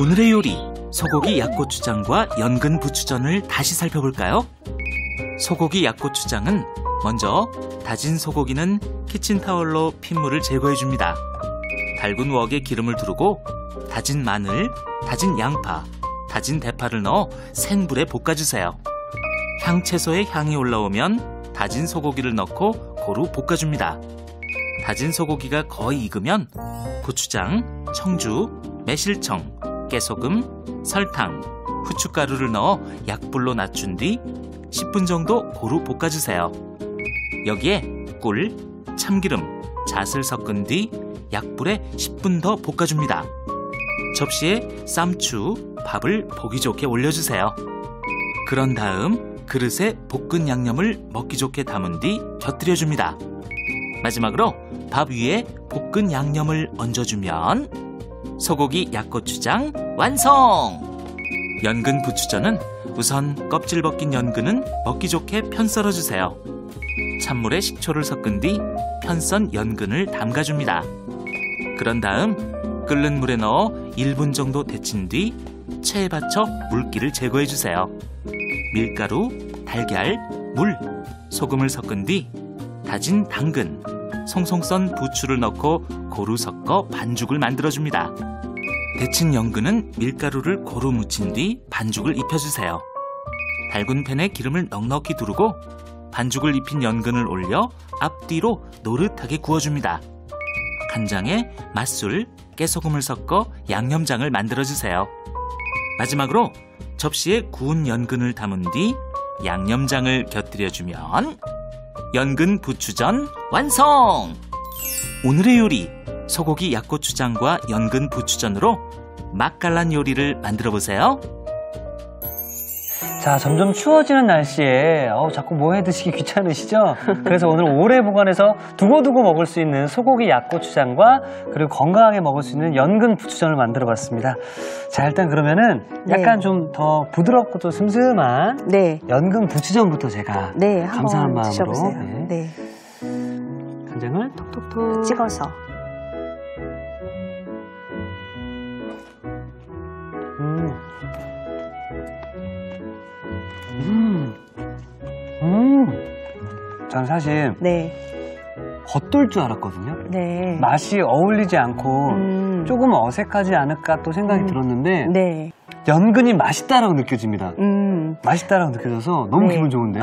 오늘의 요리, 소고기 약고추장과 연근 부추전을 다시 살펴볼까요? 소고기 약고추장은 먼저 다진 소고기는 키친타월로 핏물을 제거해줍니다. 달군 웍에 기름을 두르고 다진 마늘, 다진 양파, 다진 대파를 넣어 센불에 볶아주세요. 향채소의 향이 올라오면 다진 소고기를 넣고 고루 볶아줍니다. 다진 소고기가 거의 익으면 고추장, 청주, 매실청, 깨소금, 설탕, 후춧가루를 넣어 약불로 낮춘 뒤 10분 정도 고루 볶아주세요. 여기에 꿀, 참기름, 잣을 섞은 뒤 약불에 10분 더 볶아줍니다. 접시에 쌈추, 밥을 보기 좋게 올려주세요. 그런 다음 그릇에 볶은 양념을 먹기 좋게 담은 뒤 곁들여줍니다. 마지막으로 밥 위에 볶은 양념을 얹어주면 소고기 약고추장 완성! 연근 부추전은 우선 껍질 벗긴 연근은 먹기 좋게 편 썰어주세요. 찬물에 식초를 섞은 뒤 편 썬 연근을 담가줍니다. 그런 다음 끓는 물에 넣어 1분 정도 데친 뒤 체에 받쳐 물기를 제거해주세요. 밀가루, 달걀, 물, 소금을 섞은 뒤 다진 당근, 송송 썬 부추를 넣고 고루 섞어 반죽을 만들어줍니다. 데친 연근은 밀가루를 고루 묻힌 뒤 반죽을 입혀주세요. 달군 팬에 기름을 넉넉히 두르고 반죽을 입힌 연근을 올려 앞뒤로 노릇하게 구워줍니다. 간장에 맛술, 깨소금을 섞어 양념장을 만들어주세요. 마지막으로 접시에 구운 연근을 담은 뒤 양념장을 곁들여주면 연근 부추전 완성! 오늘의 요리, 소고기 약고추장과 연근 부추전으로 맛깔난 요리를 만들어보세요. 자, 점점 추워지는 날씨에 자꾸 뭐 해드시기 귀찮으시죠? 그래서 오늘 오래 보관해서 두고두고 먹을 수 있는 소고기 약고추장과 그리고 건강하게 먹을 수 있는 연근 부추전을 만들어봤습니다. 자, 일단 그러면은 약간 좀 더 부드럽고 또 슴슴한 연근 부추전부터 제가 감사한 마음으로 드셔보세요. 간장을 톡톡톡 찍어서 저는 사실 겉돌 줄 알았거든요. 맛이 어울리지 않고 조금 어색하지 않을까 또 생각이 들었는데 연근이 맛있다라고 느껴집니다. 맛있다라고 느껴져서 너무 기분 좋은데요?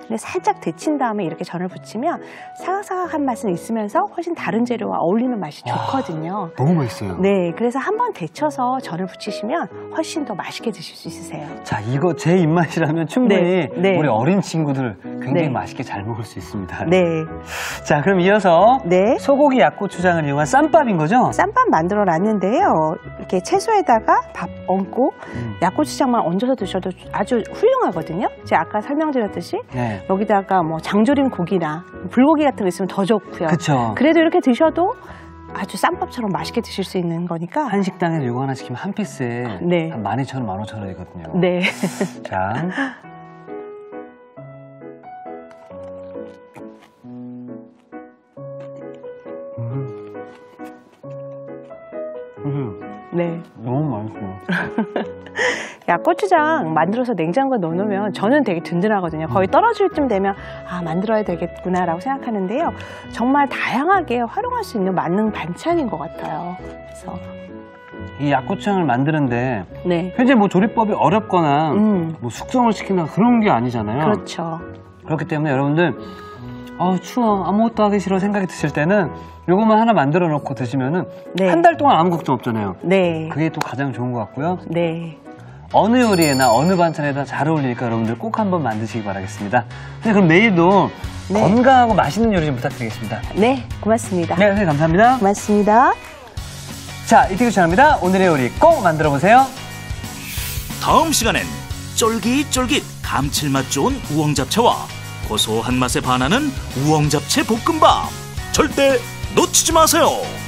근데 살짝 데친 다음에 이렇게 전을 붙이면 사각사각한 맛은 있으면서 훨씬 다른 재료와 어울리는 맛이 좋거든요. 너무 맛있어요. 그래서 한번 데쳐서 전을 붙이시면 훨씬 더 맛있게 드실 수 있으세요. 자, 이거 제 입맛이라면 충분히 우리 어린 친구들 굉장히 맛있게 잘 먹을 수 있습니다. 자, 그럼 이어서 소고기 약고추장을 이용한 쌈밥인 거죠? 쌈밥 만들어 놨는데요. 이렇게 채소에다가 밥 얹고 약고추장만 얹어서 드셔도 아주 훌륭하거든요. 제가 아까 설명드렸듯이 여기다가 뭐 장조림 고기나 불고기 같은 거 있으면 더 좋고요. 그래도 이렇게 드셔도 아주 쌈밥처럼 맛있게 드실 수 있는 거니까. 한식당에서 이거 하나 시키면 한 피스에 한 12,000원, 15,000원이거든요. 자. 너무 맛있어요. 약고추장 만들어서 냉장고에 넣어놓으면 저는 되게 든든하거든요. 거의 떨어질 쯤 되면 아, 만들어야 되겠구나 라고 생각하는데요. 정말 다양하게 활용할 수 있는 만능 반찬인 것 같아요. 그래서 이 약고추장을 만드는데 굉장히 뭐 조리법이 어렵거나 뭐 숙성을 시키거나 그런 게 아니잖아요. 그렇기 때문에 여러분들 추워, 아무것도 하기 싫어 생각이 드실 때는 요것만 하나 만들어 놓고 드시면은 한 달 동안 아무 걱정 없잖아요. 그게 또 가장 좋은 것 같고요. 어느 요리에나 어느 반찬에나 잘 어울리니까 여러분들 꼭 한번 만드시기 바라겠습니다. 그럼 내일도 건강하고 맛있는 요리 좀 부탁드리겠습니다. 고맙습니다. 선생님 감사합니다. 고맙습니다. 자, 이태규 촬영입니다. 오늘의 요리 꼭 만들어 보세요. 다음 시간엔 쫄깃쫄깃 감칠맛 좋은 우엉잡채와 고소한 맛에 반하는 우엉잡채 볶음밥 절대 놓치지 마세요.